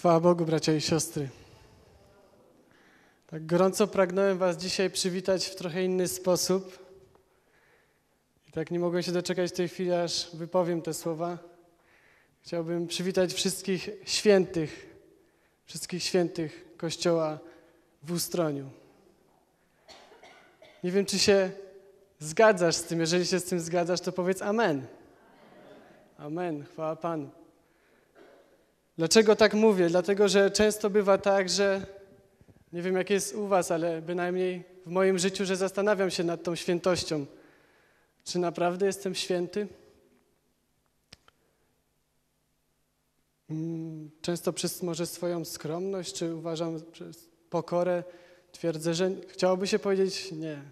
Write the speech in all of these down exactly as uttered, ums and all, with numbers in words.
Chwała Bogu, bracia i siostry. Tak gorąco pragnąłem was dzisiaj przywitać w trochę inny sposób. I tak nie mogłem się doczekać tej chwili, aż wypowiem te słowa. Chciałbym przywitać wszystkich świętych, wszystkich świętych Kościoła w Ustroniu. Nie wiem, czy się zgadzasz z tym. Jeżeli się z tym zgadzasz, to powiedz amen. Amen. Chwała Panu. Dlaczego tak mówię? Dlatego, że często bywa tak, że nie wiem jak jest u was, ale bynajmniej w moim życiu, że zastanawiam się nad tą świętością. Czy naprawdę jestem święty? Często przez może swoją skromność, czy uważam przez pokorę, twierdzę, że chciałoby się powiedzieć nie.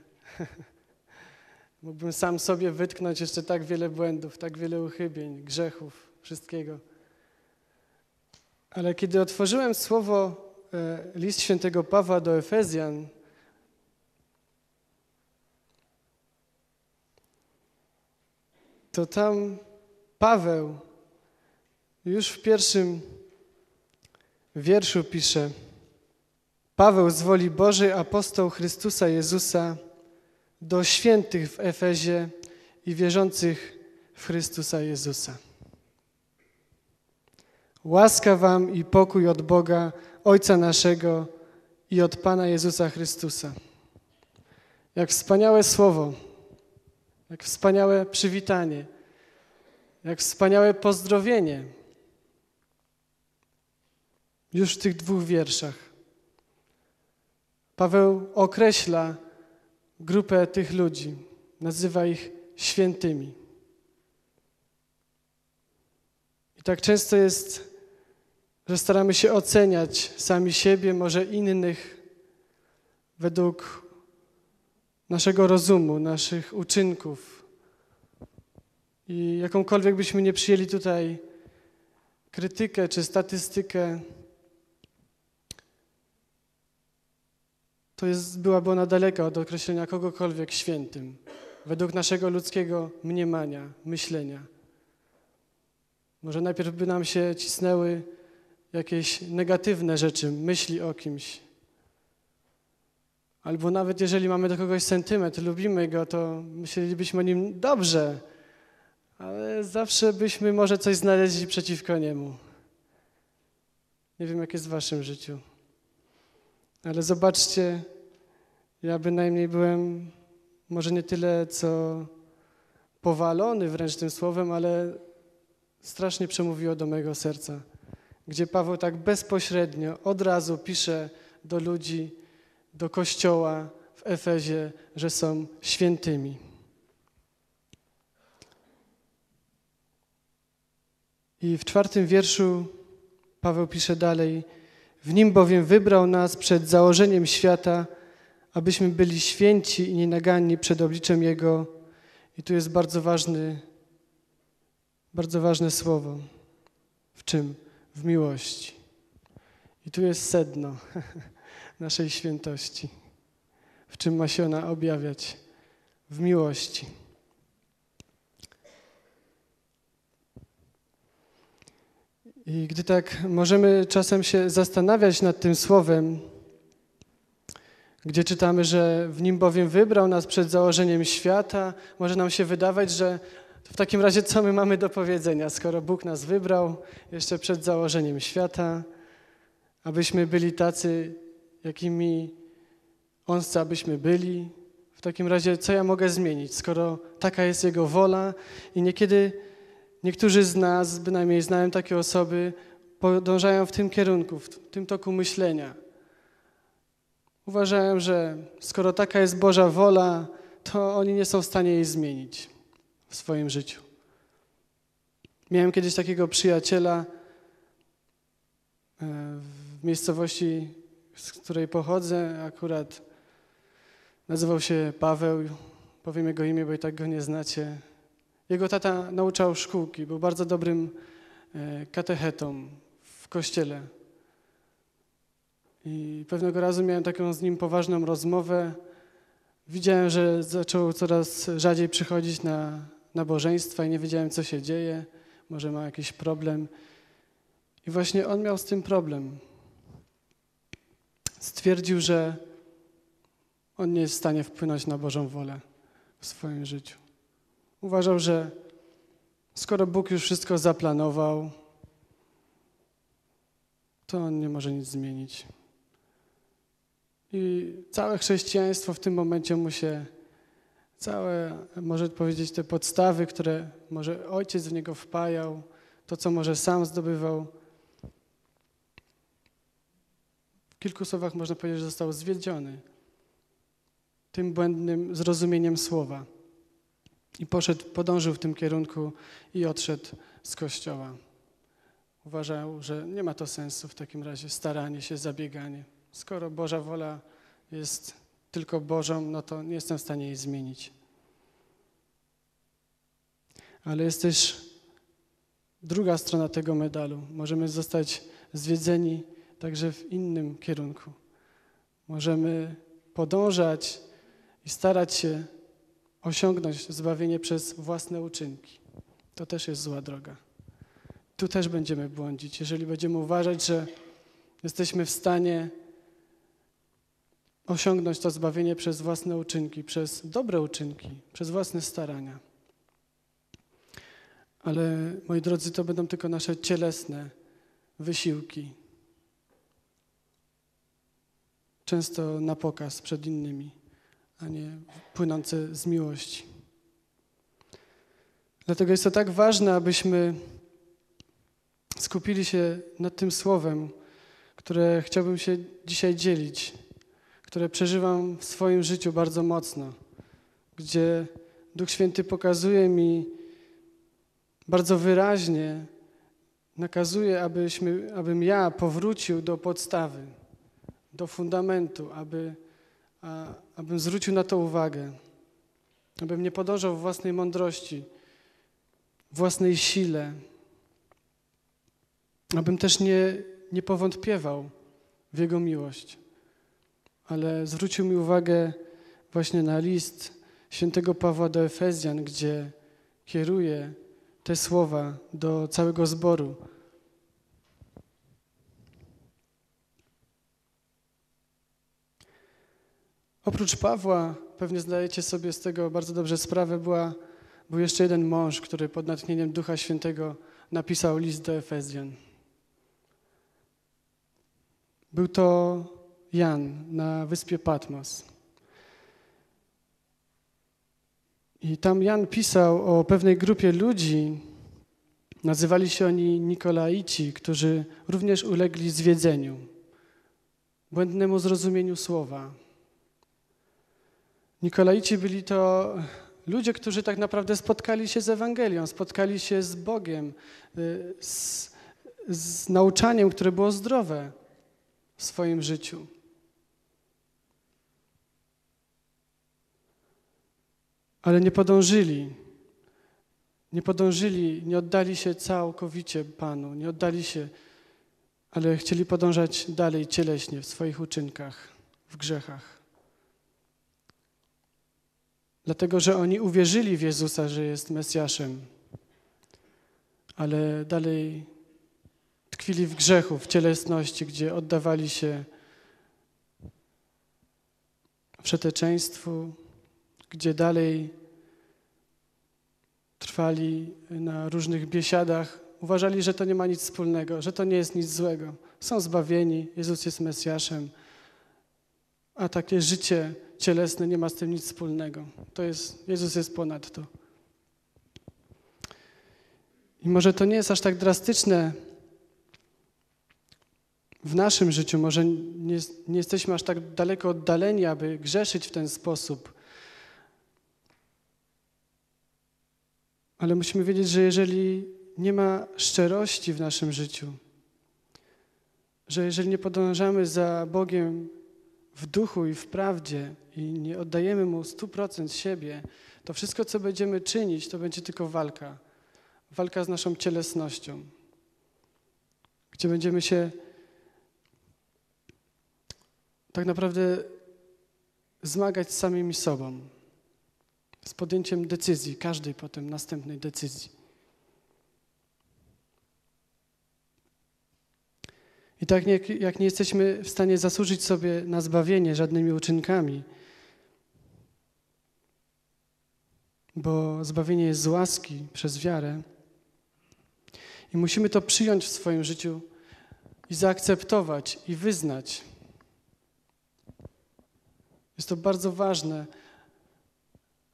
Mógłbym sam sobie wytknąć jeszcze tak wiele błędów, tak wiele uchybień, grzechów, wszystkiego. Ale kiedy otworzyłem słowo, list świętego Pawła do Efezjan, to tam Paweł już w pierwszym wierszu pisze: Paweł z woli Bożej, apostoł Chrystusa Jezusa, do świętych w Efezie i wierzących w Chrystusa Jezusa. Łaska wam i pokój od Boga, Ojca naszego i od Pana Jezusa Chrystusa. Jak wspaniałe słowo, jak wspaniałe przywitanie, jak wspaniałe pozdrowienie. Już w tych dwóch wierszach Paweł określa grupę tych ludzi, nazywa ich świętymi. I tak często jest, że staramy się oceniać sami siebie, może innych, według naszego rozumu, naszych uczynków. I jakąkolwiek byśmy nie przyjęli tutaj krytykę czy statystykę, to jest, byłaby ona daleka od określenia kogokolwiek świętym, według naszego ludzkiego mniemania, myślenia. Może najpierw by nam się cisnęły jakieś negatywne rzeczy, myśli o kimś. Albo nawet jeżeli mamy do kogoś sentyment, lubimy go, to myślelibyśmy o nim dobrze, ale zawsze byśmy może coś znaleźli przeciwko niemu. Nie wiem, jak jest w waszym życiu. Ale zobaczcie, ja bynajmniej byłem może nie tyle, co powalony wręcz tym słowem, ale strasznie przemówiło do mojego serca, gdzie Paweł tak bezpośrednio od razu pisze do ludzi, do kościoła w Efezie, że są świętymi. I w czwartym wierszu Paweł pisze dalej: w nim bowiem wybrał nas przed założeniem świata, abyśmy byli święci i nienaganni przed obliczem Jego. I tu jest bardzo ważny Bardzo ważne słowo. W czym? W miłości. I tu jest sedno naszej świętości. W czym ma się ona objawiać? W miłości. I gdy tak możemy czasem się zastanawiać nad tym słowem, gdzie czytamy, że w nim bowiem wybrał nas przed założeniem świata, może nam się wydawać, że w takim razie co my mamy do powiedzenia, skoro Bóg nas wybrał jeszcze przed założeniem świata, abyśmy byli tacy, jakimi On chce, abyśmy byli. W takim razie co ja mogę zmienić, skoro taka jest Jego wola? I niekiedy niektórzy z nas, bynajmniej znałem takie osoby, podążają w tym kierunku, w tym toku myślenia. Uważają, że skoro taka jest Boża wola, to oni nie są w stanie jej zmienić w swoim życiu. Miałem kiedyś takiego przyjaciela w miejscowości, z której pochodzę, akurat nazywał się Paweł, powiem jego imię, bo i tak go nie znacie. Jego tata nauczał szkółki, był bardzo dobrym katechetą w kościele. I pewnego razu miałem taką z nim poważną rozmowę. Widziałem, że zaczął coraz rzadziej przychodzić na nabożeństwa i nie wiedziałem, co się dzieje, może ma jakiś problem. I właśnie on miał z tym problem. Stwierdził, że on nie jest w stanie wpłynąć na Bożą wolę w swoim życiu. Uważał, że skoro Bóg już wszystko zaplanował, to on nie może nic zmienić. I całe chrześcijaństwo w tym momencie mu się, całe, może powiedzieć, te podstawy, które może ojciec w niego wpajał, to, co może sam zdobywał, w kilku słowach można powiedzieć, że został zwiedziony tym błędnym zrozumieniem słowa. I poszedł, podążył w tym kierunku i odszedł z kościoła. Uważał, że nie ma to sensu w takim razie, staranie się, zabieganie. Skoro Boża wola jest tylko Bożą, no to nie jestem w stanie jej zmienić. Ale jest też druga strona tego medalu. Możemy zostać zwiedzeni także w innym kierunku. Możemy podążać i starać się osiągnąć zbawienie przez własne uczynki. To też jest zła droga. Tu też będziemy błądzić. Jeżeli będziemy uważać, że jesteśmy w stanie osiągnąć to zbawienie przez własne uczynki, przez dobre uczynki, przez własne starania. Ale, moi drodzy, to będą tylko nasze cielesne wysiłki. Często na pokaz przed innymi, a nie płynące z miłości. Dlatego jest to tak ważne, abyśmy skupili się nad tym słowem, które chciałbym się dzisiaj dzielić, które przeżywam w swoim życiu bardzo mocno, gdzie Duch Święty pokazuje mi bardzo wyraźnie, nakazuje, abyśmy, abym ja powrócił do podstawy, do fundamentu, aby, a, abym zwrócił na to uwagę, abym nie podążał w własnej mądrości, własnej sile, abym też nie, nie powątpiewał w Jego miłość, ale zwrócił mi uwagę właśnie na list świętego Pawła do Efezjan, gdzie kieruje te słowa do całego zboru. Oprócz Pawła, pewnie zdajecie sobie z tego bardzo dobrze sprawę, była, był jeszcze jeden mąż, który pod natchnieniem Ducha Świętego napisał list do Efezjan. Był to Jan na wyspie Patmos. I tam Jan pisał o pewnej grupie ludzi, nazywali się oni Nikolaici, którzy również ulegli zwiedzeniu, błędnemu zrozumieniu słowa. Nikolaici byli to ludzie, którzy tak naprawdę spotkali się z Ewangelią, spotkali się z Bogiem, z, z nauczaniem, które było zdrowe w swoim życiu. Ale nie podążyli, nie podążyli, nie oddali się całkowicie Panu, nie oddali się, ale chcieli podążać dalej cieleśnie w swoich uczynkach, w grzechach. Dlatego, że oni uwierzyli w Jezusa, że jest Mesjaszem, ale dalej tkwili w grzechu, w cielesności, gdzie oddawali się wszeteczeństwu, gdzie dalej trwali na różnych biesiadach. Uważali, że to nie ma nic wspólnego, że to nie jest nic złego. Są zbawieni, Jezus jest Mesjaszem, a takie życie cielesne nie ma z tym nic wspólnego. To jest, Jezus jest ponad to. I może to nie jest aż tak drastyczne w naszym życiu, może nie, nie jesteśmy aż tak daleko oddaleni, aby grzeszyć w ten sposób. Ale musimy wiedzieć, że jeżeli nie ma szczerości w naszym życiu, że jeżeli nie podążamy za Bogiem w duchu i w prawdzie i nie oddajemy Mu stu procent siebie, to wszystko, co będziemy czynić, to będzie tylko walka. Walka z naszą cielesnością, gdzie będziemy się tak naprawdę zmagać z samymi sobą, z podjęciem decyzji, każdej potem następnej decyzji. I tak jak, jak nie jesteśmy w stanie zasłużyć sobie na zbawienie żadnymi uczynkami, bo zbawienie jest z łaski przez wiarę i musimy to przyjąć w swoim życiu i zaakceptować i wyznać. Jest to bardzo ważne,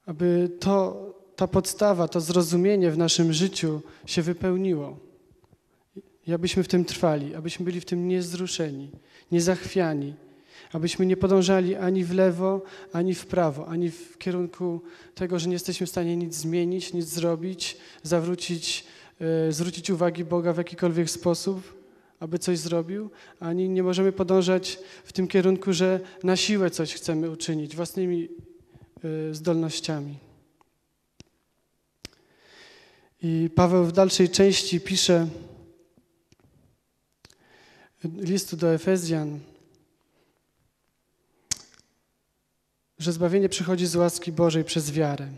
aby to, ta podstawa, to zrozumienie w naszym życiu się wypełniło. I abyśmy w tym trwali, abyśmy byli w tym niezruszeni, niezachwiani, abyśmy nie podążali ani w lewo, ani w prawo, ani w kierunku tego, że nie jesteśmy w stanie nic zmienić, nic zrobić, zawrócić, yy, zwrócić uwagi Boga w jakikolwiek sposób, aby coś zrobił, ani nie możemy podążać w tym kierunku, że na siłę coś chcemy uczynić własnymi yy, zdolnościami. I Paweł w dalszej części pisze listu do Efezjan, że zbawienie przychodzi z łaski Bożej przez wiarę.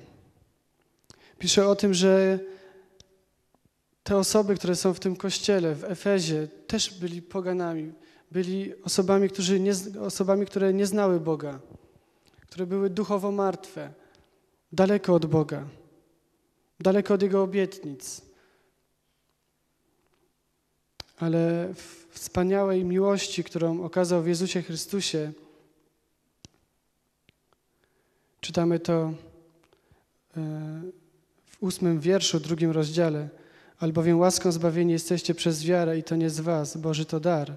Pisze o tym, że te osoby, które są w tym kościele, w Efezie, też byli poganami, byli osobami, którzy nie, osobami, które nie znały Boga, które były duchowo martwe, daleko od Boga, daleko od Jego obietnic. Ale w wspaniałej miłości, którą okazał w Jezusie Chrystusie, czytamy to w ósmym wierszu, drugim rozdziale. Albowiem łaską zbawieni jesteście przez wiarę i to nie z was, Boży to dar.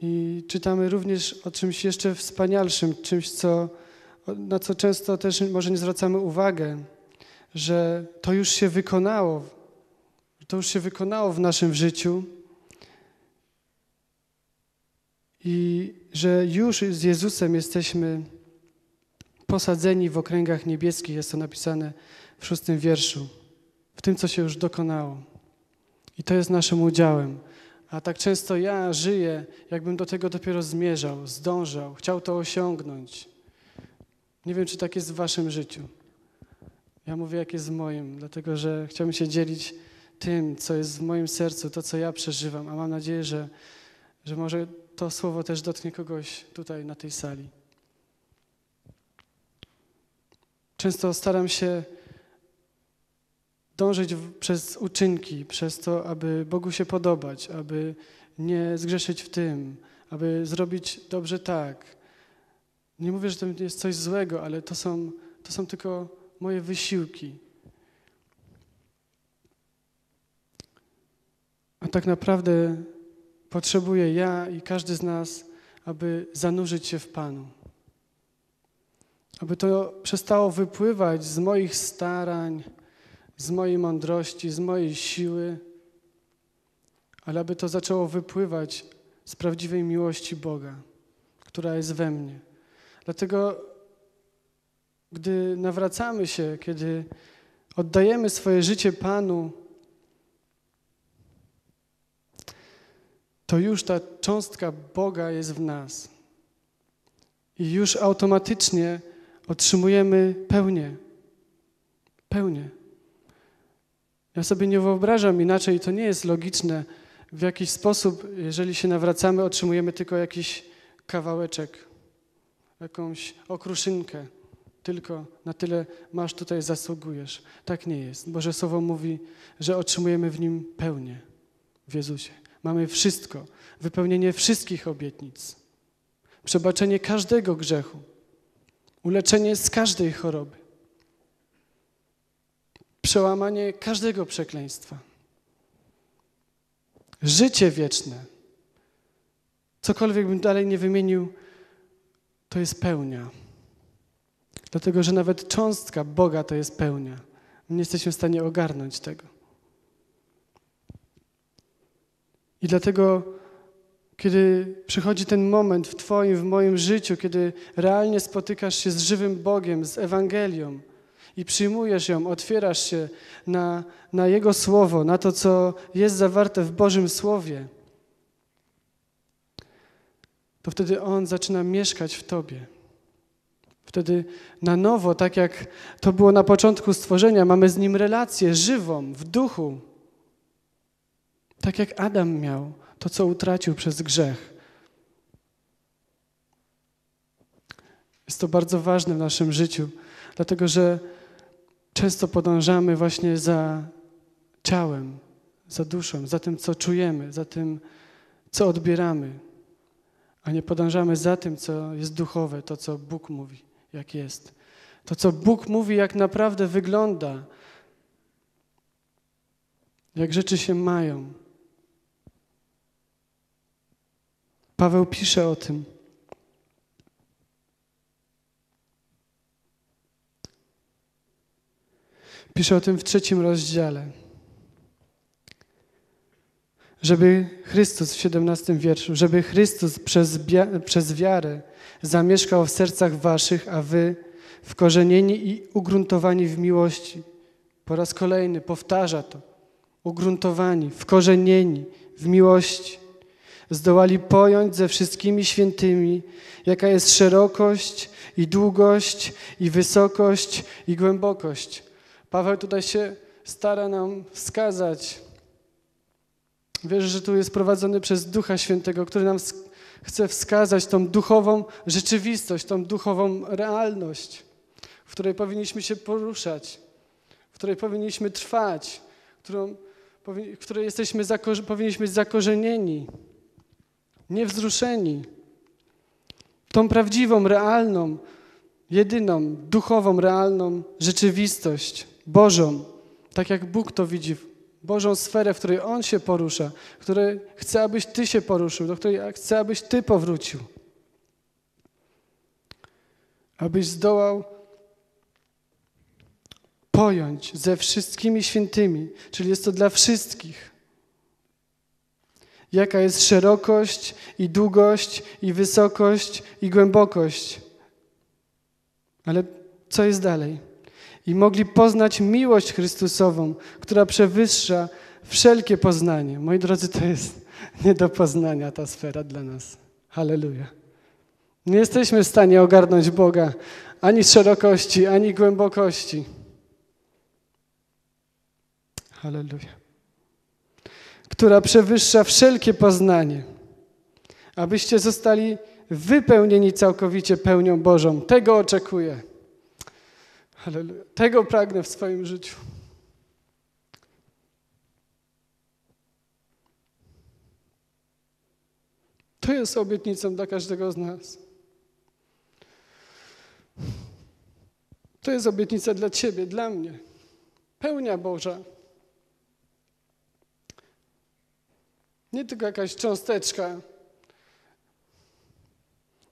I czytamy również o czymś jeszcze wspanialszym, czymś, co, na co często też może nie zwracamy uwagi, że to już się wykonało, to już się wykonało w naszym życiu i że już z Jezusem jesteśmy posadzeni w okręgach niebieskich, jest to napisane w szóstym wierszu, w tym, co się już dokonało. I to jest naszym udziałem. A tak często ja żyję, jakbym do tego dopiero zmierzał, zdążał, chciał to osiągnąć. Nie wiem, czy tak jest w waszym życiu. Ja mówię, jak jest w moim, dlatego że chciałbym się dzielić tym, co jest w moim sercu, to, co ja przeżywam, a mam nadzieję, że, że może to słowo też dotknie kogoś tutaj na tej sali. Często staram się dążyć w, przez uczynki, przez to, aby Bogu się podobać, aby nie zgrzeszyć w tym, aby zrobić dobrze tak. Nie mówię, że to jest coś złego, ale to są, to są tylko moje wysiłki. A tak naprawdę potrzebuję ja i każdy z nas, aby zanurzyć się w Panu. Aby to przestało wypływać z moich starań, z mojej mądrości, z mojej siły, ale aby to zaczęło wypływać z prawdziwej miłości Boga, która jest we mnie. Dlatego, gdy nawracamy się, kiedy oddajemy swoje życie Panu, to już ta cząstka Boga jest w nas. I już automatycznie otrzymujemy pełnię. Pełnię. Ja sobie nie wyobrażam inaczej, to nie jest logiczne. W jakiś sposób, jeżeli się nawracamy, otrzymujemy tylko jakiś kawałeczek, jakąś okruszynkę. Tylko na tyle masz tutaj, zasługujesz. Tak nie jest. Boże Słowo mówi, że otrzymujemy w Nim pełnię w Jezusie. Mamy wszystko, wypełnienie wszystkich obietnic, przebaczenie każdego grzechu, uleczenie z każdej choroby, przełamanie każdego przekleństwa, życie wieczne. Cokolwiek bym dalej nie wymienił, to jest pełnia. Dlatego, że nawet cząstka Boga to jest pełnia. Nie jesteśmy w stanie ogarnąć tego. I dlatego, kiedy przychodzi ten moment w Twoim, w moim życiu, kiedy realnie spotykasz się z żywym Bogiem, z Ewangelią i przyjmujesz ją, otwierasz się na, na Jego Słowo, na to, co jest zawarte w Bożym Słowie, to wtedy On zaczyna mieszkać w Tobie. Wtedy na nowo, tak jak to było na początku stworzenia, mamy z Nim relację żywą, w duchu. Tak jak Adam miał to, co utracił przez grzech. Jest to bardzo ważne w naszym życiu, dlatego że często podążamy właśnie za ciałem, za duszą, za tym, co czujemy, za tym, co odbieramy, a nie podążamy za tym, co jest duchowe, to, co Bóg mówi, jak jest. To, co Bóg mówi, jak naprawdę wygląda, jak rzeczy się mają. Paweł pisze o tym. Pisze o tym w trzecim rozdziale. Żeby Chrystus, w siedemnastym wierszu, żeby Chrystus przez, przez wiarę zamieszkał w sercach waszych, a wy wkorzenieni i ugruntowani w miłości. Po raz kolejny powtarza to. Ugruntowani, wkorzenieni w miłości. Zdołali pojąć ze wszystkimi świętymi, jaka jest szerokość i długość i wysokość i głębokość. Paweł tutaj się stara nam wskazać. Wierzę, że tu jest prowadzony przez Ducha Świętego, który nam chce wskazać tą duchową rzeczywistość, tą duchową realność, w której powinniśmy się poruszać, w której powinniśmy trwać, którą, w której jesteśmy zakor- powinniśmy być zakorzenieni, niewzruszeni. Tą prawdziwą, realną, jedyną, duchową, realną rzeczywistość Bożą, tak jak Bóg to widzi, Bożą sferę, w której On się porusza, w której chce, abyś Ty się poruszył, do której chce, abyś Ty powrócił. Abyś zdołał pojąć ze wszystkimi świętymi, czyli jest to dla wszystkich, jaka jest szerokość i długość i wysokość i głębokość. Ale co jest dalej? I mogli poznać miłość Chrystusową, która przewyższa wszelkie poznanie. Moi drodzy, to jest nie do poznania ta sfera dla nas. Halleluja. Nie jesteśmy w stanie ogarnąć Boga ani z szerokości, ani głębokości. Halleluja. Która przewyższa wszelkie poznanie, abyście zostali wypełnieni całkowicie pełnią Bożą. Tego oczekuję. Halleluja. Tego pragnę w swoim życiu. To jest obietnicą dla każdego z nas. To jest obietnica dla Ciebie, dla mnie. Pełnia Boża. Nie tylko jakaś cząsteczka,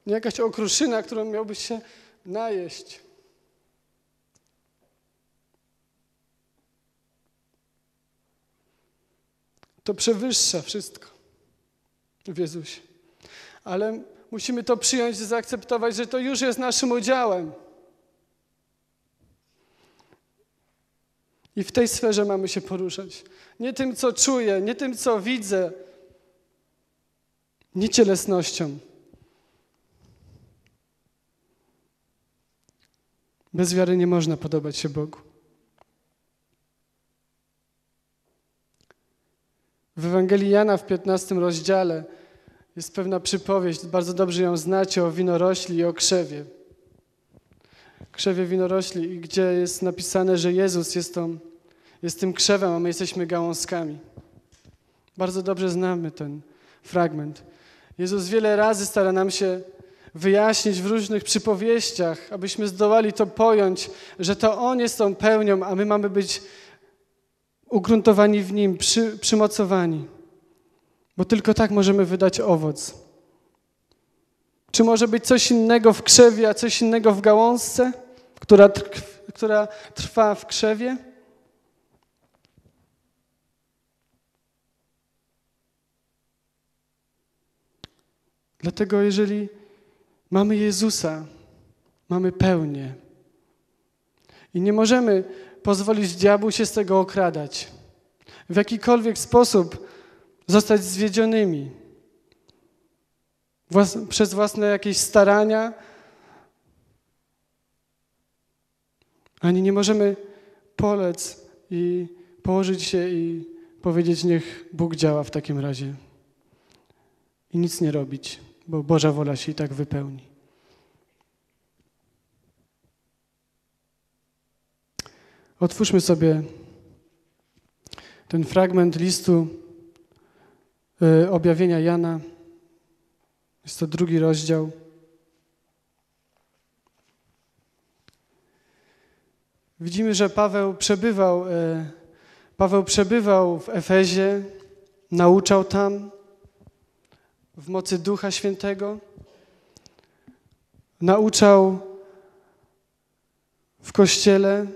nie jakaś okruszyna, którą miałbyś się najeść. To przewyższa wszystko w Jezusie. Ale musimy to przyjąć i zaakceptować, że to już jest naszym udziałem. I w tej sferze mamy się poruszać. Nie tym, co czuję, nie tym, co widzę, nie cielesnością. Bez wiary nie można podobać się Bogu. W Ewangelii Jana w piętnastym rozdziale jest pewna przypowieść, bardzo dobrze ją znacie, o winorośli i o krzewie. Krzewie winorośli, i gdzie jest napisane, że Jezus jest, tą, jest tym krzewem, a my jesteśmy gałązkami. Bardzo dobrze znamy ten fragment. Jezus wiele razy stara nam się wyjaśnić w różnych przypowieściach, abyśmy zdołali to pojąć, że to On jest tą pełnią, a my mamy być ugruntowani w Nim, przy, przymocowani. Bo tylko tak możemy wydać owoc. Czy może być coś innego w krzewie, a coś innego w gałązce, która, która trwa w krzewie? Dlatego jeżeli mamy Jezusa, mamy pełnię. I nie możemy pozwolić diabłu się z tego okradać. W jakikolwiek sposób zostać zwiedzionymi. Włas- przez własne jakieś starania. Ani nie możemy polec i położyć się i powiedzieć, niech Bóg działa w takim razie i nic nie robić, bo Boża wola się i tak wypełni. Otwórzmy sobie ten fragment listu y, objawienia Jana. Jest to drugi rozdział. Widzimy, że Paweł przebywał, y, Paweł przebywał w Efezie, nauczał tam w mocy Ducha Świętego, nauczał w kościele,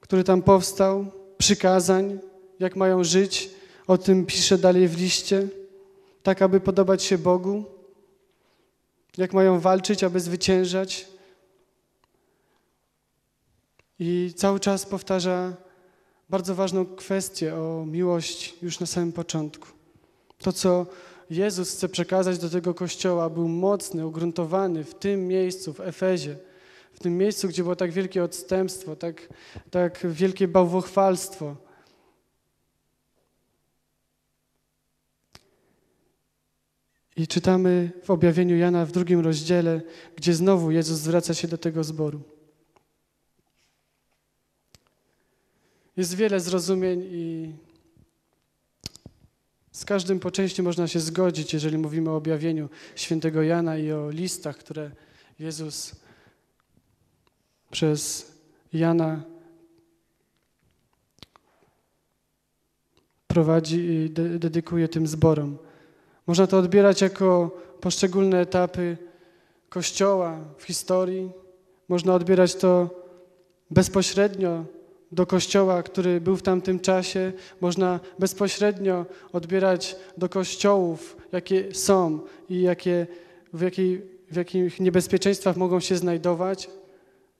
który tam powstał, przykazań, jak mają żyć, o tym pisze dalej w liście, tak aby podobać się Bogu, jak mają walczyć, aby zwyciężać. I cały czas powtarza bardzo ważną kwestię o miłości już na samym początku. To, co Jezus chce przekazać do tego Kościoła, był mocny, ugruntowany w tym miejscu, w Efezie, w tym miejscu, gdzie było tak wielkie odstępstwo, tak, tak wielkie bałwochwalstwo. I czytamy w objawieniu Jana w drugim rozdziale, gdzie znowu Jezus zwraca się do tego zboru. Jest wiele zrozumień i z każdym po części można się zgodzić, jeżeli mówimy o objawieniu świętego Jana i o listach, które Jezus przez Jana prowadzi i de- dedykuje tym zborom. Można to odbierać jako poszczególne etapy Kościoła w historii. Można odbierać to bezpośrednio do Kościoła, który był w tamtym czasie. Można bezpośrednio odbierać do kościołów, jakie są i jakie, w, jakiej, w jakich niebezpieczeństwach mogą się znajdować.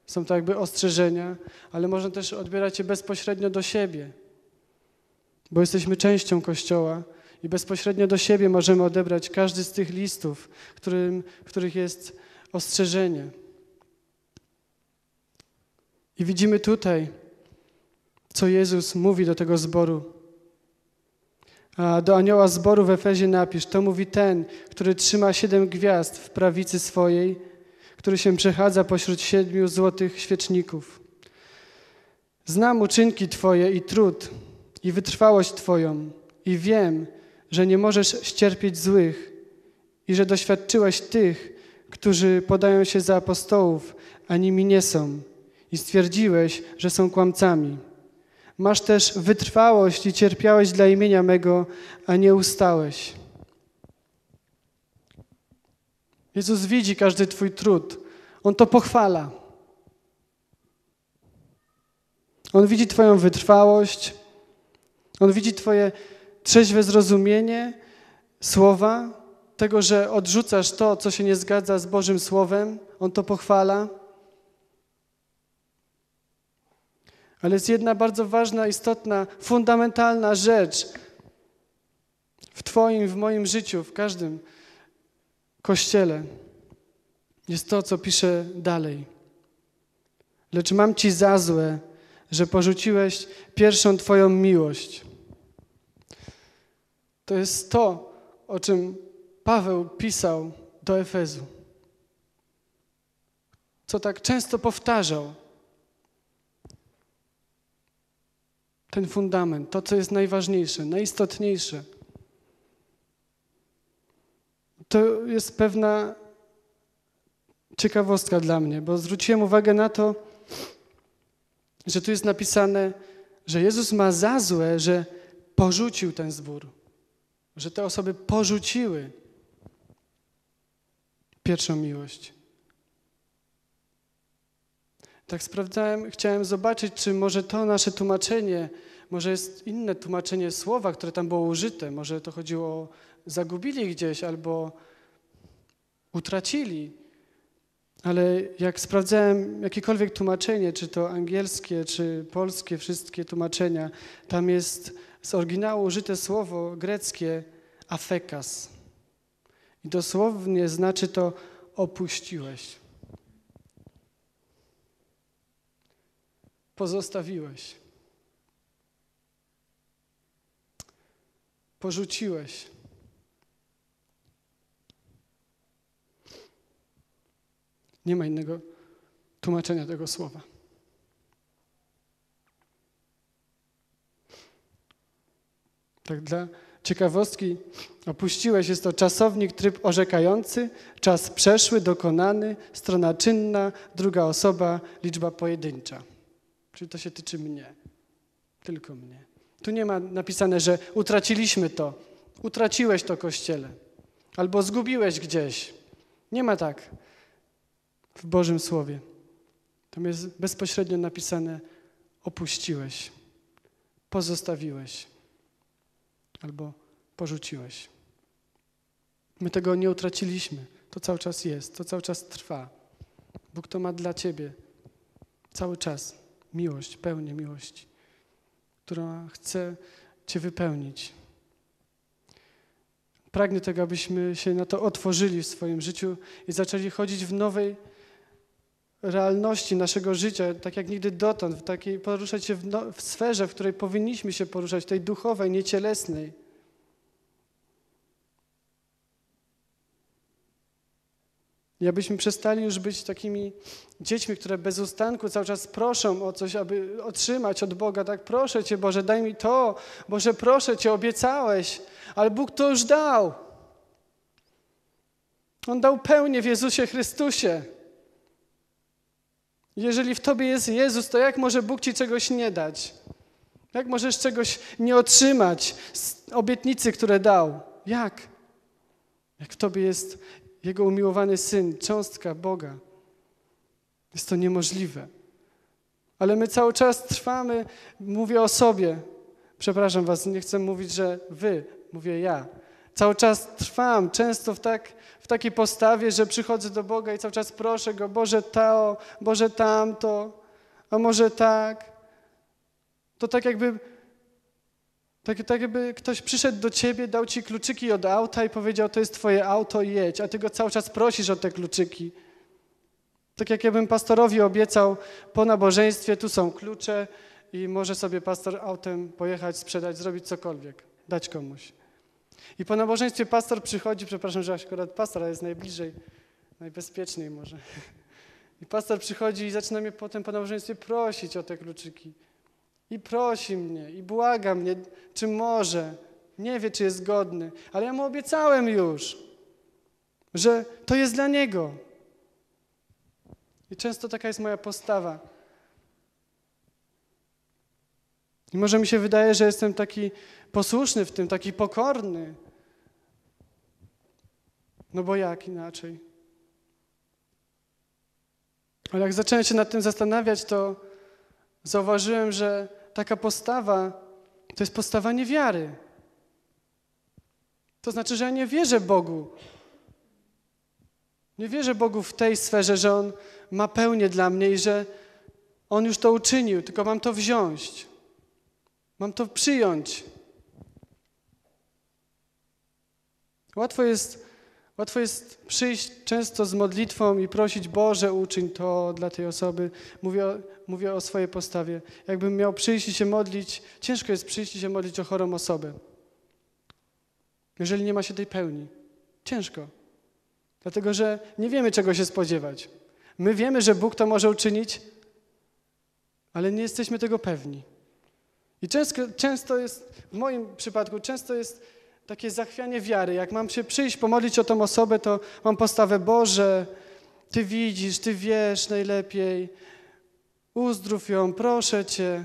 Są to jakby ostrzeżenia, ale można też odbierać je bezpośrednio do siebie, bo jesteśmy częścią Kościoła i bezpośrednio do siebie możemy odebrać każdy z tych listów, którym, w których jest ostrzeżenie. I widzimy tutaj, co Jezus mówi do tego zboru. A do anioła zboru w Efezie napisz, to mówi ten, który trzyma siedem gwiazd w prawicy swojej, który się przechadza pośród siedmiu złotych świeczników. Znam uczynki Twoje i trud, i wytrwałość Twoją, i wiem, że nie możesz ścierpieć złych i że doświadczyłeś tych, którzy podają się za apostołów, a nimi nie są, i stwierdziłeś, że są kłamcami. Masz też wytrwałość i cierpiałeś dla imienia mego, a nie ustałeś. Jezus widzi każdy Twój trud. On to pochwala. On widzi Twoją wytrwałość. On widzi Twoje trzeźwe zrozumienie słowa, tego, że odrzucasz to, co się nie zgadza z Bożym Słowem. On to pochwala. Ale jest jedna bardzo ważna, istotna, fundamentalna rzecz w Twoim, w moim życiu, w każdym Kościele, jest to, co pisze dalej. Lecz mam Ci za złe, że porzuciłeś pierwszą Twoją miłość. To jest to, o czym Paweł pisał do Efezu. Co tak często powtarzał. Ten fundament, to, co jest najważniejsze, najistotniejsze. To jest pewna ciekawostka dla mnie, bo zwróciłem uwagę na to, że tu jest napisane, że Jezus ma za złe, że porzucił ten zbór, że te osoby porzuciły pierwszą miłość. Tak sprawdzałem, chciałem zobaczyć, czy może to nasze tłumaczenie, może jest inne tłumaczenie słowa, które tam było użyte, może to chodziło o zagubili gdzieś albo utracili. Ale jak sprawdzałem jakiekolwiek tłumaczenie, czy to angielskie, czy polskie, wszystkie tłumaczenia, tam jest z oryginału użyte słowo greckie afekas. I dosłownie znaczy to opuściłeś. Pozostawiłeś. porzuciłeś. Nie ma innego tłumaczenia tego słowa. Tak dla ciekawostki, opuściłeś, jest to czasownik, tryb orzekający, czas przeszły, dokonany, strona czynna, druga osoba, liczba pojedyncza. Czyli to się tyczy mnie, tylko mnie. Tu nie ma napisane, że utraciliśmy to, utraciłeś to, Kościele, albo zgubiłeś gdzieś. Nie ma tak w Bożym Słowie. Tam jest bezpośrednio napisane, opuściłeś, pozostawiłeś albo porzuciłeś. My tego nie utraciliśmy. To cały czas jest, to cały czas trwa. Bóg to ma dla ciebie cały czas miłość, pełnię miłości, która chce cię wypełnić. Pragnie tego, abyśmy się na to otworzyli w swoim życiu i zaczęli chodzić w nowej realności naszego życia, tak jak nigdy dotąd, w takiej, poruszać się w, no, w sferze, w której powinniśmy się poruszać, tej duchowej, niecielesnej. I abyśmy przestali już być takimi dziećmi, które bez ustanku cały czas proszą o coś, aby otrzymać od Boga. Tak, proszę Cię, Boże, daj mi to. Boże, proszę Cię, obiecałeś, ale Bóg to już dał. On dał pełnię w Jezusie Chrystusie. Jeżeli w Tobie jest Jezus, to jak może Bóg Ci czegoś nie dać? Jak możesz czegoś nie otrzymać z obietnicy, które dał? Jak? Jak w Tobie jest Jego umiłowany Syn, cząstka Boga. Jest to niemożliwe. Ale my cały czas trwamy, mówię o sobie. Przepraszam was, nie chcę mówić, że wy, mówię ja. Cały czas trwam, często w, tak, w takiej postawie, że przychodzę do Boga i cały czas proszę Go, Boże to, Boże tamto, a może tak. To tak jakby, tak, tak jakby ktoś przyszedł do ciebie, dał ci kluczyki od auta i powiedział, to jest twoje auto, jedź, a ty go cały czas prosisz o te kluczyki. Tak jak ja bym pastorowi obiecał po nabożeństwie, tu są klucze i może sobie pastor autem pojechać, sprzedać, zrobić cokolwiek, dać komuś. I po nabożeństwie pastor przychodzi, przepraszam, że akurat pastor, ale jest najbliżej, najbezpieczniej może. I pastor przychodzi i zaczyna mnie potem po nabożeństwie prosić o te kluczyki. I prosi mnie, i błaga mnie, czy może. Nie wie, czy jest godny. Ale ja mu obiecałem już, że to jest dla niego. I często taka jest moja postawa. I może mi się wydaje, że jestem taki posłuszny w tym, taki pokorny. No bo jak inaczej? Ale jak zacząłem się nad tym zastanawiać, to zauważyłem, że taka postawa to jest postawa niewiary. To znaczy, że ja nie wierzę Bogu. Nie wierzę Bogu w tej sferze, że On ma pełnię dla mnie i że On już to uczynił, tylko mam to wziąć. Mam to przyjąć. Łatwo jest, łatwo jest przyjść często z modlitwą i prosić, Boże, uczyń to dla tej osoby. Mówię o, mówię o swojej postawie. Jakbym miał przyjść i się modlić, ciężko jest przyjść i się modlić o chorą osobę. Jeżeli nie ma się tej pełni. Ciężko. Dlatego, że nie wiemy, czego się spodziewać. My wiemy, że Bóg to może uczynić, ale nie jesteśmy tego pewni. I często, często jest, w moim przypadku, często jest takie zachwianie wiary. Jak mam się przyjść, pomodlić o tą osobę, to mam postawę, Boże, Ty widzisz, Ty wiesz najlepiej, uzdrów ją, proszę Cię.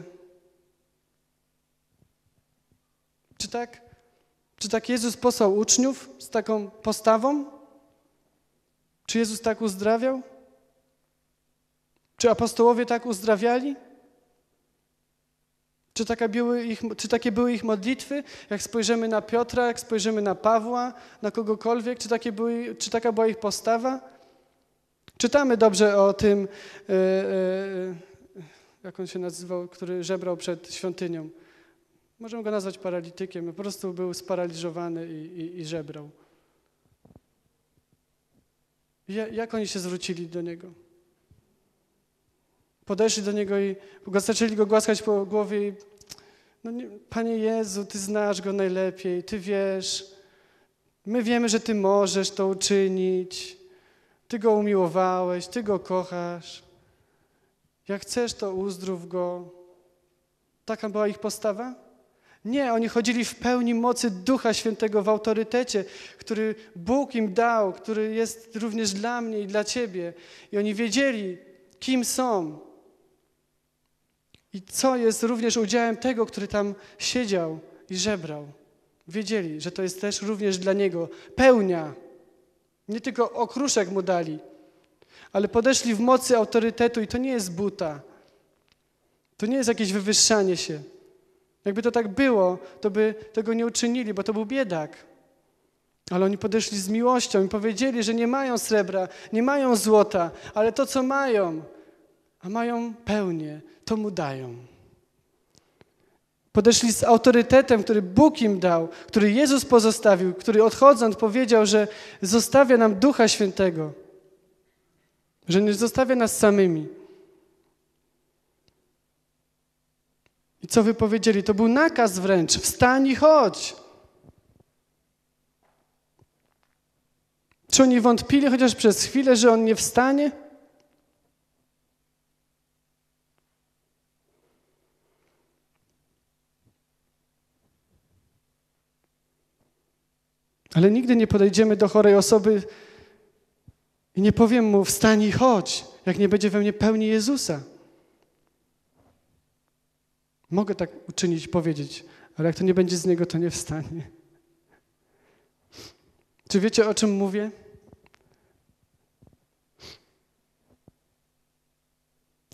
Czy tak, czy tak Jezus posłał uczniów z taką postawą? Czy Jezus tak uzdrawiał? Czy apostołowie tak uzdrawiali? Czy, taka były ich, czy takie były ich modlitwy? Jak spojrzymy na Piotra, jak spojrzymy na Pawła, na kogokolwiek, czy, takie były, czy taka była ich postawa? Czytamy dobrze o tym, yy, yy, jak on się nazywał, który żebrał przed świątynią. Możemy go nazwać paralitykiem, po prostu był sparaliżowany i, i, i żebrał. Jak oni się zwrócili do niego? Podeszli do niego i zaczęli go głaskać po głowie i No nie, Panie Jezu, Ty znasz go najlepiej, Ty wiesz. My wiemy, że Ty możesz to uczynić. Ty go umiłowałeś, Ty go kochasz. Jak chcesz, to uzdrów go. Taka była ich postawa? Nie, oni chodzili w pełni mocy Ducha Świętego w autorytecie, który Bóg im dał, który jest również dla mnie i dla Ciebie. I oni wiedzieli, kim są i co jest również udziałem tego, który tam siedział i żebrał. Wiedzieli, że to jest też również dla niego pełnia. Nie tylko okruszek mu dali, ale podeszli w mocy autorytetu i to nie jest buta. To nie jest jakieś wywyższanie się. Jakby to tak było, to by tego nie uczynili, bo to był biedak. Ale oni podeszli z miłością i powiedzieli, że nie mają srebra, nie mają złota, ale to, co mają, a mają pełnię, to mu dają. Podeszli z autorytetem, który Bóg im dał, który Jezus pozostawił, który odchodząc powiedział, że zostawia nam Ducha Świętego, że nie zostawia nas samymi. I co wypowiedzieli? To był nakaz wręcz. Wstań i chodź. Czy oni wątpili chociaż przez chwilę, że on nie wstanie? Ale nigdy nie podejdziemy do chorej osoby i nie powiem mu wstań i chodź, jak nie będzie we mnie pełni Jezusa. Mogę tak uczynić, powiedzieć, ale jak to nie będzie z niego, to nie wstanie. Czy wiecie, o czym mówię?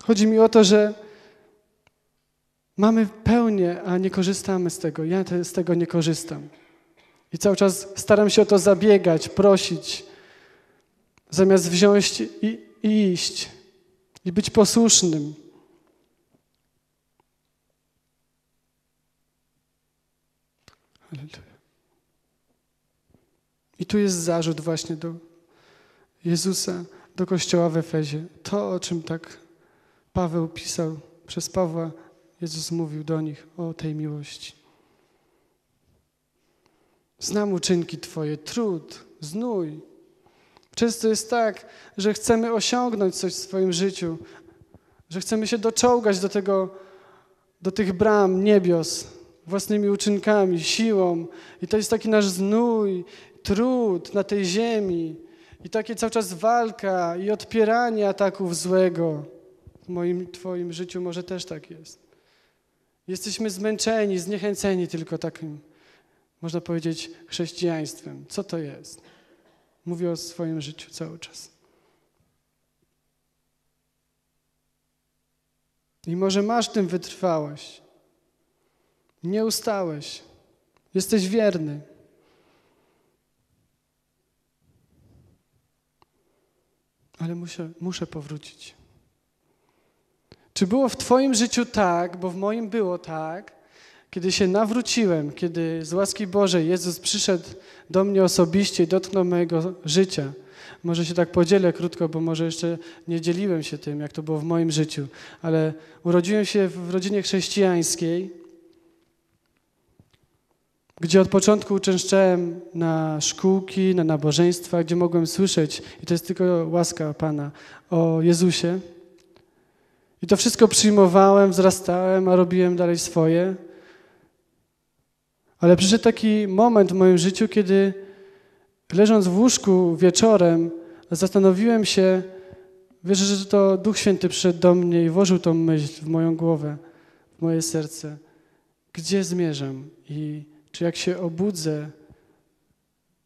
Chodzi mi o to, że mamy pełnię, a nie korzystamy z tego. Ja te, z tego nie korzystam. I cały czas staram się o to zabiegać, prosić, zamiast wziąć i, i iść, i być posłusznym. I tu jest zarzut właśnie do Jezusa, do Kościoła w Efezie. To, o czym tak Paweł pisał, przez Pawła Jezus mówił do nich o tej miłości. Znam uczynki Twoje, trud, znój. Często jest tak, że chcemy osiągnąć coś w swoim życiu, że chcemy się doczołgać do tego, do tych bram niebios, własnymi uczynkami, siłą. I to jest taki nasz znój, trud na tej ziemi i takie cały czas walka i odpieranie ataków złego. W moim, Twoim życiu może też tak jest. Jesteśmy zmęczeni, zniechęceni tylko takim, można powiedzieć, chrześcijaństwem. Co to jest? Mówię o swoim życiu cały czas. I może masz w tym wytrwałość. Nie ustałeś. Jesteś wierny. Ale muszę, muszę powrócić. Czy było w Twoim życiu tak, bo w moim było tak, kiedy się nawróciłem, kiedy z łaski Bożej Jezus przyszedł do mnie osobiście i dotknął mojego życia. Może się tak podzielę krótko, bo może jeszcze nie dzieliłem się tym, jak to było w moim życiu, ale urodziłem się w rodzinie chrześcijańskiej, gdzie od początku uczęszczałem na szkółki, na nabożeństwa, gdzie mogłem słyszeć, i to jest tylko łaska Pana, o Jezusie. I to wszystko przyjmowałem, wzrastałem, a robiłem dalej swoje. Ale przyszedł taki moment w moim życiu, kiedy leżąc w łóżku wieczorem, zastanowiłem się, wierzę, że to Duch Święty przyszedł do mnie i włożył tą myśl w moją głowę, w moje serce. Gdzie zmierzam i czy jak się obudzę,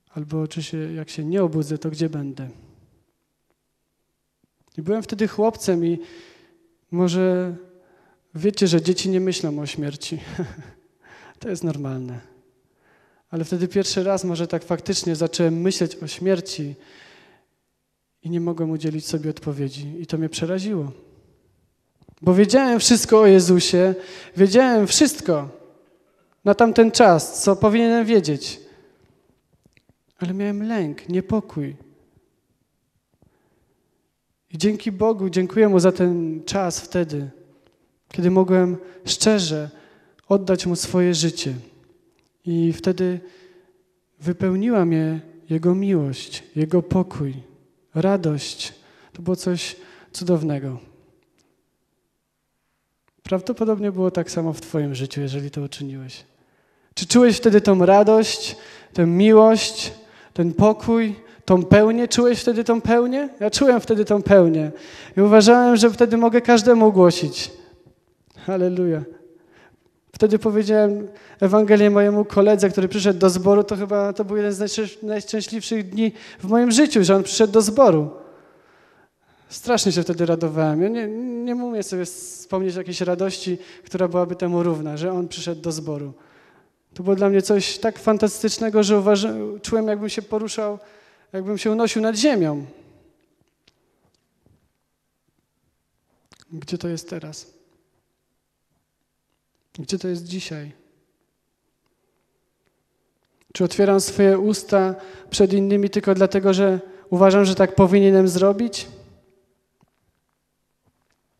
albo czy się, jak się nie obudzę, to gdzie będę? I byłem wtedy chłopcem i może wiecie, że dzieci nie myślą o śmierci. To jest normalne. Ale wtedy pierwszy raz może tak faktycznie zacząłem myśleć o śmierci i nie mogłem udzielić sobie odpowiedzi. I to mnie przeraziło. Bo wiedziałem wszystko o Jezusie, wiedziałem wszystko na tamten czas, co powinienem wiedzieć. Ale miałem lęk, niepokój. I dzięki Bogu, dziękuję Mu za ten czas wtedy, kiedy mogłem szczerze oddać Mu swoje życie. I wtedy wypełniła mnie Jego miłość, Jego pokój, radość. To było coś cudownego. Prawdopodobnie było tak samo w Twoim życiu, jeżeli to uczyniłeś. Czy czułeś wtedy tą radość, tę miłość, ten pokój, tą pełnię? Czułeś wtedy tą pełnię? Ja czułem wtedy tą pełnię. I uważałem, że wtedy mogę każdemu głosić. Halleluja. Wtedy powiedziałem Ewangelię mojemu koledze, który przyszedł do zboru. To chyba to był jeden z najszczęśliwszych dni w moim życiu, że on przyszedł do zboru. Strasznie się wtedy radowałem. Ja nie, nie umiem sobie wspomnieć jakiejś radości, która byłaby temu równa, że on przyszedł do zboru. To było dla mnie coś tak fantastycznego, że uważałem, czułem, jakbym się poruszał, jakbym się unosił nad ziemią. Gdzie to jest teraz? Gdzie to jest dzisiaj? Czy otwieram swoje usta przed innymi tylko dlatego, że uważam, że tak powinienem zrobić?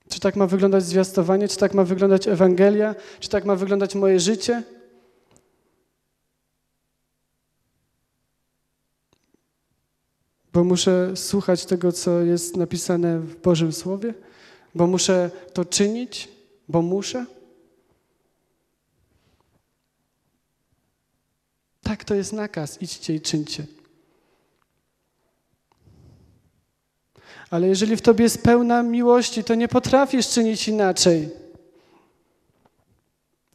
Czy tak ma wyglądać zwiastowanie? Czy tak ma wyglądać Ewangelia? Czy tak ma wyglądać moje życie? Bo muszę słuchać tego, co jest napisane w Bożym Słowie? Bo muszę to czynić? Bo muszę? Tak, to jest nakaz, idźcie i czyńcie. Ale jeżeli w tobie jest pełna miłości, to nie potrafisz czynić inaczej.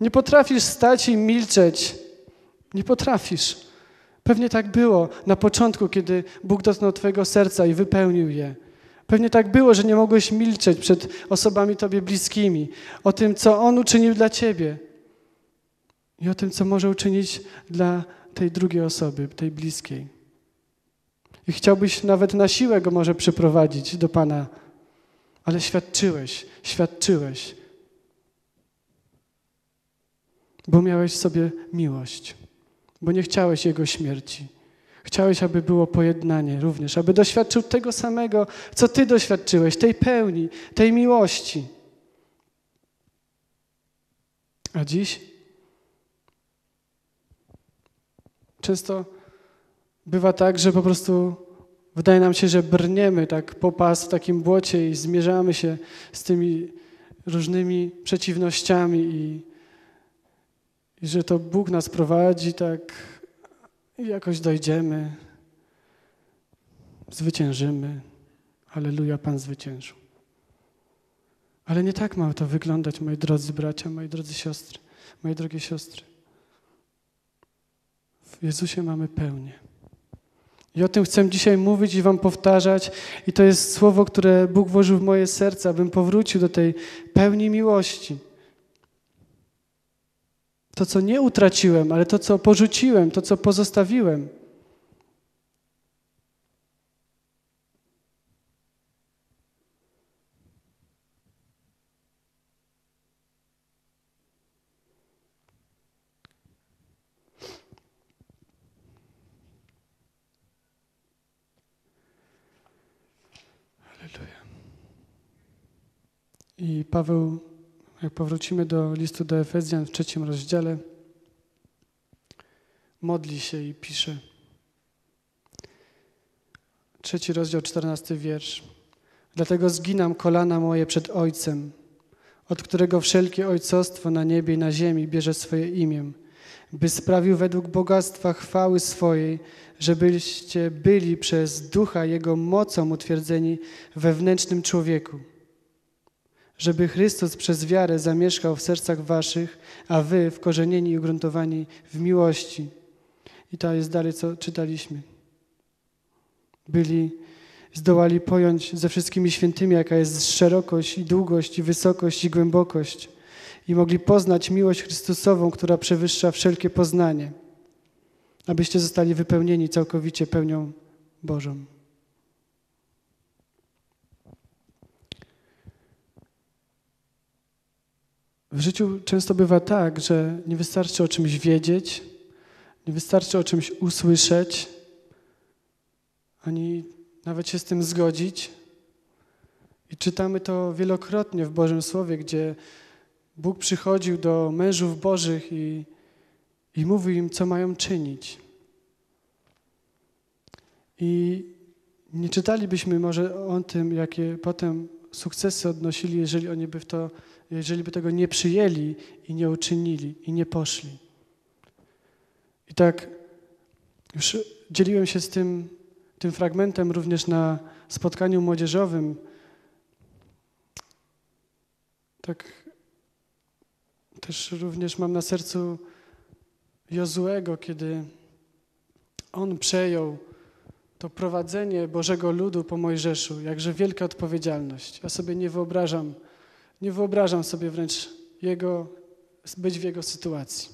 Nie potrafisz stać i milczeć. Nie potrafisz. Pewnie tak było na początku, kiedy Bóg dotknął twojego serca i wypełnił je. Pewnie tak było, że nie mogłeś milczeć przed osobami tobie bliskimi o tym, co On uczynił dla ciebie i o tym, co może uczynić dla tej drugiej osoby, tej bliskiej. I chciałbyś nawet na siłę go może przyprowadzić do Pana, ale świadczyłeś, świadczyłeś, bo miałeś w sobie miłość, bo nie chciałeś Jego śmierci. Chciałeś, aby było pojednanie również, aby doświadczył tego samego, co Ty doświadczyłeś, tej pełni, tej miłości. A dziś? Często bywa tak, że po prostu wydaje nam się, że brniemy tak po pas w takim błocie i zmierzamy się z tymi różnymi przeciwnościami i, i że to Bóg nas prowadzi tak i jakoś dojdziemy, zwyciężymy. Halleluja, Pan zwyciężył. Ale nie tak ma to wyglądać, moi drodzy bracia, moi drodzy siostry, moje drogie siostry. W Jezusie mamy pełnię. I o tym chcę dzisiaj mówić i wam powtarzać. I to jest słowo, które Bóg włożył w moje serce, abym powrócił do tej pełni miłości. To, co nie utraciłem, ale to, co porzuciłem, to, co pozostawiłem. I Paweł, jak powrócimy do listu do Efezjan w trzecim rozdziale, modli się i pisze. Trzeci rozdział, czternasty wiersz. Dlatego zginam kolana moje przed Ojcem, od którego wszelkie ojcostwo na niebie i na ziemi bierze swoje imię, by sprawił według bogactwa chwały swojej, żebyście byli przez Ducha Jego mocą utwierdzeni wewnętrznym człowieku. Żeby Chrystus przez wiarę zamieszkał w sercach waszych, a wy wkorzenieni i ugruntowani w miłości. I to jest dalej, co czytaliśmy. Byli, zdołali pojąć ze wszystkimi świętymi, jaka jest szerokość i długość i wysokość i głębokość. I mogli poznać miłość Chrystusową, która przewyższa wszelkie poznanie, abyście zostali wypełnieni całkowicie pełnią Bożą. W życiu często bywa tak, że nie wystarczy o czymś wiedzieć, nie wystarczy o czymś usłyszeć, ani nawet się z tym zgodzić. I czytamy to wielokrotnie w Bożym Słowie, gdzie Bóg przychodził do mężów Bożych i, i mówił im, co mają czynić. I nie czytalibyśmy może o tym, jakie potem sukcesy odnosili, jeżeli oni by w to, jeżeli by tego nie przyjęli i nie uczynili i nie poszli. I tak już dzieliłem się z tym, tym fragmentem również na spotkaniu młodzieżowym. Tak też również mam na sercu Jozuego, kiedy on przejął to prowadzenie Bożego ludu po Mojżeszu, jakże wielka odpowiedzialność. Ja sobie nie wyobrażam, nie wyobrażam sobie wręcz jego, być w jego sytuacji.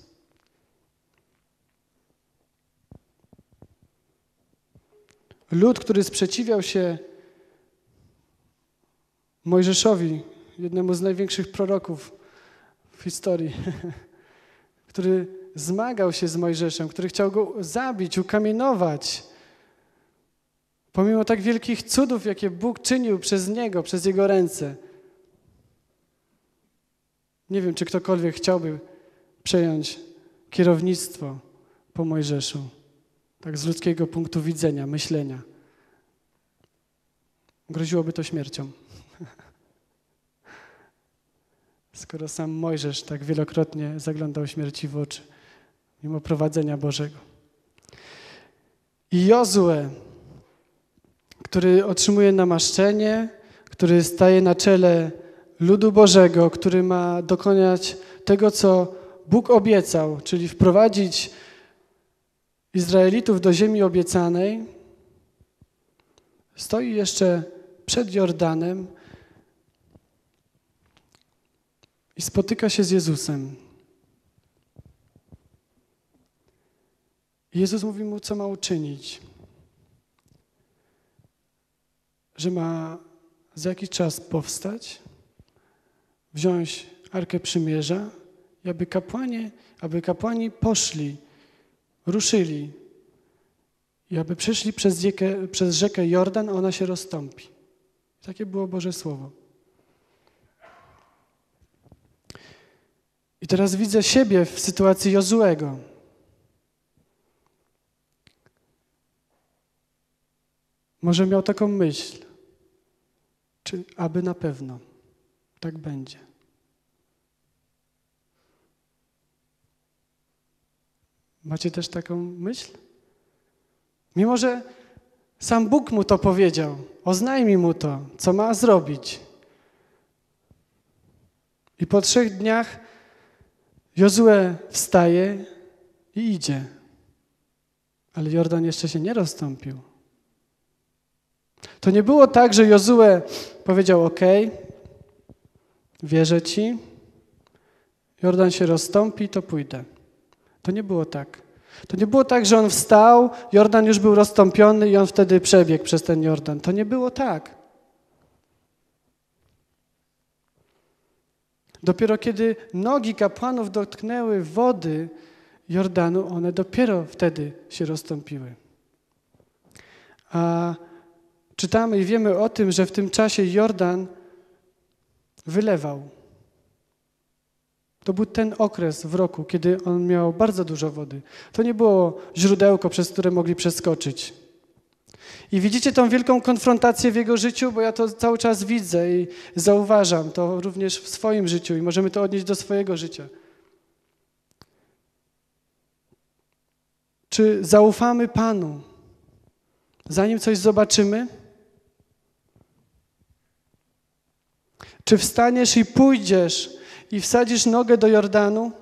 Lud, który sprzeciwiał się Mojżeszowi, jednemu z największych proroków w historii, który zmagał się z Mojżeszem, który chciał go zabić, ukamienować. Pomimo tak wielkich cudów, jakie Bóg czynił przez niego, przez jego ręce. Nie wiem, czy ktokolwiek chciałby przejąć kierownictwo po Mojżeszu. Tak z ludzkiego punktu widzenia, myślenia. Groziłoby to śmiercią. Skoro sam Mojżesz tak wielokrotnie zaglądał śmierci w oczy, mimo prowadzenia Bożego. I Jozue, który otrzymuje namaszczenie, który staje na czele ludu Bożego, który ma dokonać tego, co Bóg obiecał, czyli wprowadzić Izraelitów do ziemi obiecanej, stoi jeszcze przed Jordanem i spotyka się z Jezusem. Jezus mówi mu, co ma uczynić. Że ma za jakiś czas powstać, wziąć Arkę Przymierza i aby kapłani, aby kapłani poszli, ruszyli i aby przeszli przez rzekę, przez rzekę Jordan, a ona się rozstąpi. Takie było Boże Słowo. I teraz widzę siebie w sytuacji Jozuego. Może miał taką myśl, czy aby na pewno tak będzie. Macie też taką myśl? Mimo że sam Bóg mu to powiedział, oznajmi mu to, co ma zrobić. I po trzech dniach Jozue wstaje i idzie. Ale Jordan jeszcze się nie rozstąpił. To nie było tak, że Jozue powiedział, ok, wierzę ci, Jordan się rozstąpi, to pójdę. To nie było tak. To nie było tak, że on wstał, Jordan już był rozstąpiony i on wtedy przebiegł przez ten Jordan. To nie było tak. Dopiero kiedy nogi kapłanów dotknęły wody Jordanu, one dopiero wtedy się rozstąpiły. A czytamy i wiemy o tym, że w tym czasie Jordan wylewał. To był ten okres w roku, kiedy on miał bardzo dużo wody. To nie było źródełko, przez które mogli przeskoczyć. I widzicie tą wielką konfrontację w jego życiu, bo ja to cały czas widzę i zauważam to również w swoim życiu i możemy to odnieść do swojego życia. Czy zaufamy Panu, zanim coś zobaczymy? Czy wstaniesz i pójdziesz i wsadzisz nogę do Jordanu,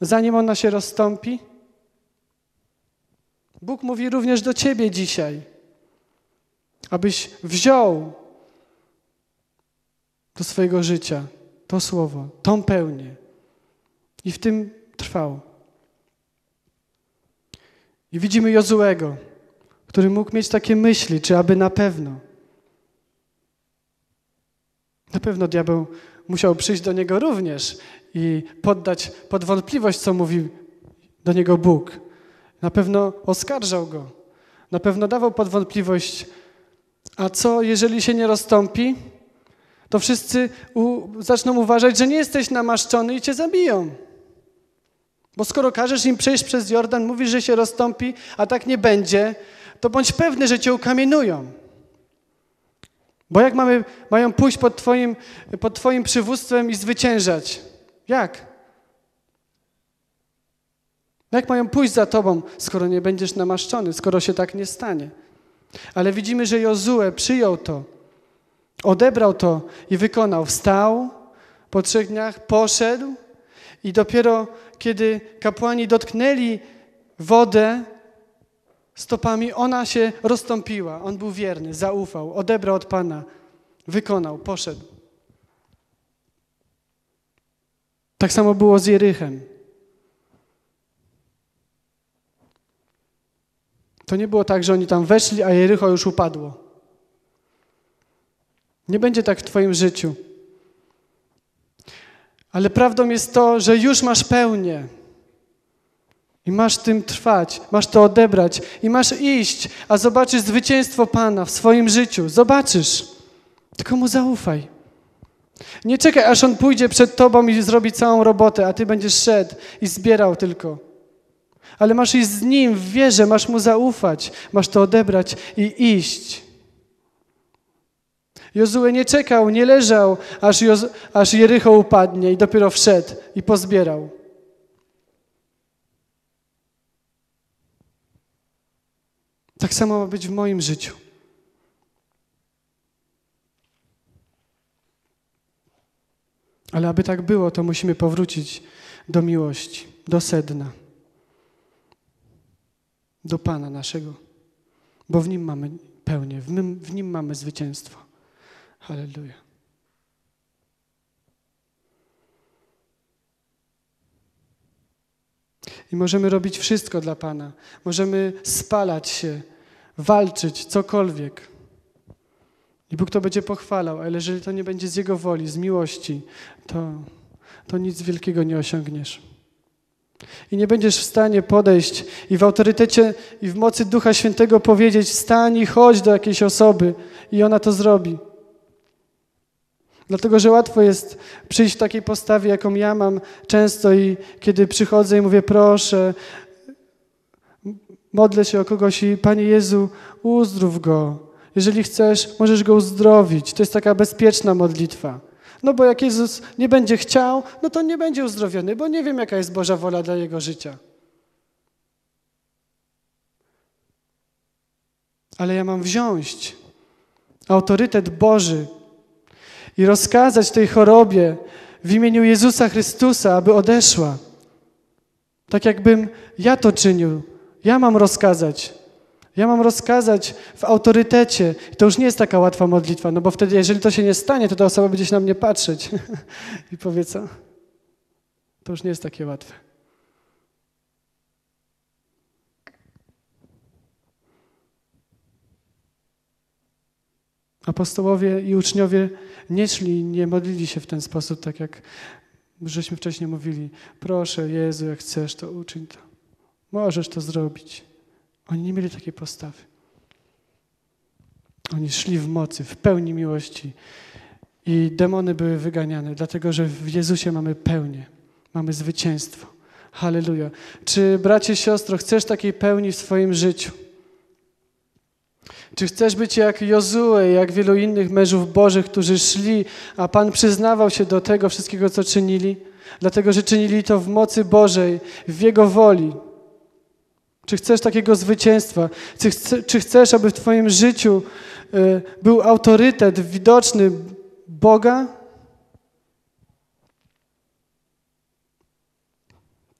zanim ona się rozstąpi? Bóg mówi również do ciebie dzisiaj, abyś wziął do swojego życia to słowo, tą pełnię i w tym trwał. I widzimy Jozuego, który mógł mieć takie myśli, czy aby na pewno. Na pewno diabeł musiał przyjść do niego również i poddać pod wątpliwość, co mówi do niego Bóg. Na pewno oskarżał go, na pewno dawał pod wątpliwość, a co jeżeli się nie rozstąpi? to wszyscy u, zaczną uważać, że nie jesteś namaszczony i cię zabiją. Bo skoro każesz im przejść przez Jordan, mówisz, że się rozstąpi, a tak nie będzie, to bądź pewny, że cię ukamienują. Bo jak mamy, mają pójść pod twoim, pod twoim przywództwem i zwyciężać? Jak? Jak mają pójść za tobą, skoro nie będziesz namaszczony, skoro się tak nie stanie? Ale widzimy, że Jozue przyjął to, odebrał to i wykonał. Wstał po trzech dniach, poszedł i dopiero kiedy kapłani dotknęli wodę stopami, ona się rozstąpiła. On był wierny, zaufał, odebrał od Pana, wykonał, poszedł. Tak samo było z Jerychem. To nie było tak, że oni tam weszli, a Jerycho już upadło. Nie będzie tak w twoim życiu. Ale prawdą jest to, że już masz pełnię. I masz tym trwać, masz to odebrać i masz iść, a zobaczysz zwycięstwo Pana w swoim życiu. Zobaczysz. Tylko Mu zaufaj. Nie czekaj, aż On pójdzie przed tobą i zrobi całą robotę, a ty będziesz szedł i zbierał tylko. Ale masz iść z Nim w wierze, masz Mu zaufać, masz to odebrać i iść. Jozue nie czekał, nie leżał, aż, Joz... aż Jerycho upadnie i dopiero wszedł i pozbierał. Tak samo ma być w moim życiu. Ale aby tak było, to musimy powrócić do miłości, do sedna. Do Pana naszego, bo w Nim mamy pełnię, w Nim mamy zwycięstwo. Halleluja. I możemy robić wszystko dla Pana. Możemy spalać się, walczyć, cokolwiek. I Bóg to będzie pochwalał, ale jeżeli to nie będzie z Jego woli, z miłości, to, to nic wielkiego nie osiągniesz. I nie będziesz w stanie podejść i w autorytecie i w mocy Ducha Świętego powiedzieć: wstań i chodź do jakiejś osoby, i ona to zrobi. Dlatego, że łatwo jest przyjść w takiej postawie, jaką ja mam często, i kiedy przychodzę i mówię: proszę, modlę się o kogoś i Panie Jezu, uzdrów go. Jeżeli chcesz, możesz go uzdrowić. To jest taka bezpieczna modlitwa. No bo jak Jezus nie będzie chciał, no to nie będzie uzdrowiony, bo nie wiem, jaka jest Boża wola dla jego życia. Ale ja mam wziąć autorytet Boży i rozkazać tej chorobie w imieniu Jezusa Chrystusa, aby odeszła. Tak jakbym ja to czynił. Ja mam rozkazać. Ja mam rozkazać w autorytecie. I to już nie jest taka łatwa modlitwa, no bo wtedy, jeżeli to się nie stanie, to ta osoba będzie się na mnie patrzeć i powie: co? To już nie jest takie łatwe. Apostołowie i uczniowie nie szli, nie modlili się w ten sposób, tak jak żeśmy wcześniej mówili. Proszę, Jezu, jak chcesz, to uczyń to. Możesz to zrobić. Oni nie mieli takiej postawy. Oni szli w mocy, w pełni miłości i demony były wyganiane, dlatego że w Jezusie mamy pełnię, mamy zwycięstwo. Halleluja. Czy, bracie, siostro, chcesz takiej pełni w swoim życiu? Czy chcesz być jak Jozue, jak wielu innych mężów Bożych, którzy szli, a Pan przyznawał się do tego wszystkiego, co czynili? Dlatego, że czynili to w mocy Bożej, w Jego woli. Czy chcesz takiego zwycięstwa? Czy, chce, czy chcesz, aby w twoim życiu y, był autorytet widoczny Boga?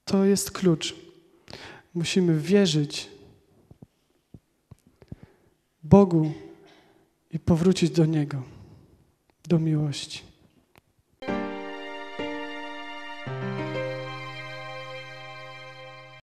To jest klucz. Musimy wierzyć Bogu i powrócić do Niego, do miłości.